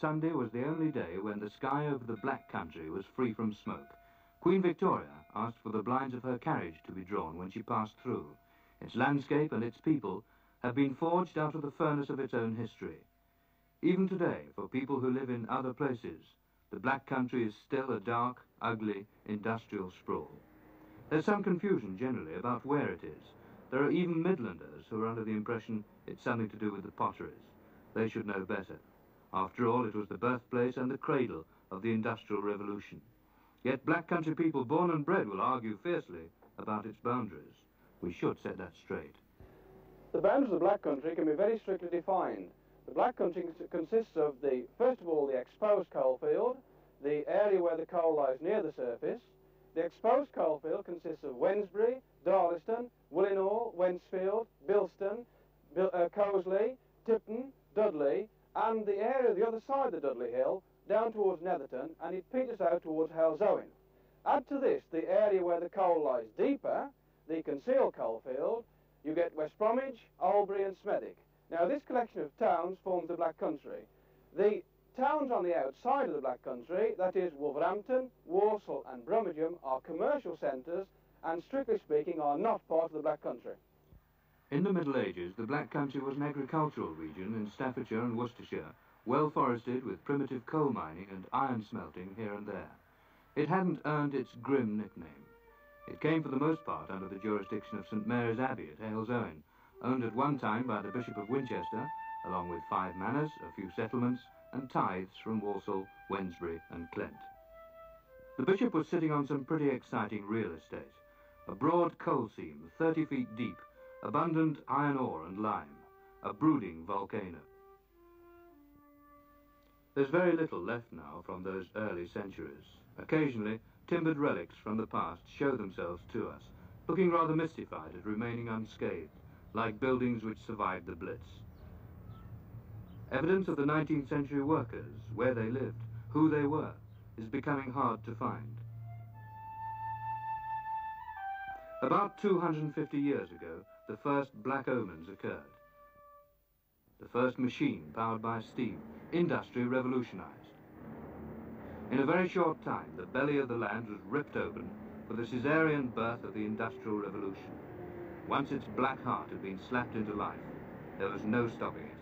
Sunday was the only day when the sky over the Black Country was free from smoke. Queen Victoria asked for the blinds of her carriage to be drawn when she passed through. Its landscape and its people have been forged out of the furnace of its own history. Even today, for people who live in other places, the Black Country is still a dark, ugly, industrial sprawl. There's some confusion generally about where it is. There are even Midlanders who are under the impression it's something to do with the potteries. They should know better. After all, it was the birthplace and the cradle of the Industrial Revolution. Yet Black Country people born and bred will argue fiercely about its boundaries. We should set that straight. The boundaries of the Black Country can be very strictly defined. The Black Country consists of, first of all, the exposed coalfield, the area where the coal lies near the surface. The exposed coalfield consists of Wednesbury, Darlaston, Willinor, Wensfield, Bilston, Cosley, Tipton, Dudley, and the area the other side of the Dudley Hill, down towards Netherton, and it peters out towards Halzowen. Add to this the area where the coal lies deeper, the concealed coalfield, you get West Bromwich, Albury, and Smethwick. Now, this collection of towns forms the Black Country. The towns on the outside of the Black Country, that is Wolverhampton, Walsall and Brummagem, are commercial centres and, strictly speaking, are not part of the Black Country. In the Middle Ages, the Black Country was an agricultural region in Staffordshire and Worcestershire, well forested with primitive coal mining and iron smelting here and there. It hadn't earned its grim nickname. It came for the most part under the jurisdiction of St Mary's Abbey at Halesowen, owned at one time by the Bishop of Winchester, along with 5 manors, a few settlements, and tithes from Walsall, Wednesbury, and Clent. The Bishop was sitting on some pretty exciting real estate, a broad coal seam, 30 feet deep, abundant iron ore and lime, a brooding volcano. There's very little left now from those early centuries. Occasionally, timbered relics from the past show themselves to us, looking rather mystified at remaining unscathed, like buildings which survived the Blitz. Evidence of the 19th century workers, where they lived, who they were, is becoming hard to find. About 250 years ago, the first black omens occurred. The first machine powered by steam, industry revolutionized. In a very short time, the belly of the land was ripped open for the Caesarean birth of the Industrial Revolution. Once its black heart had been slapped into life, there was no stopping it.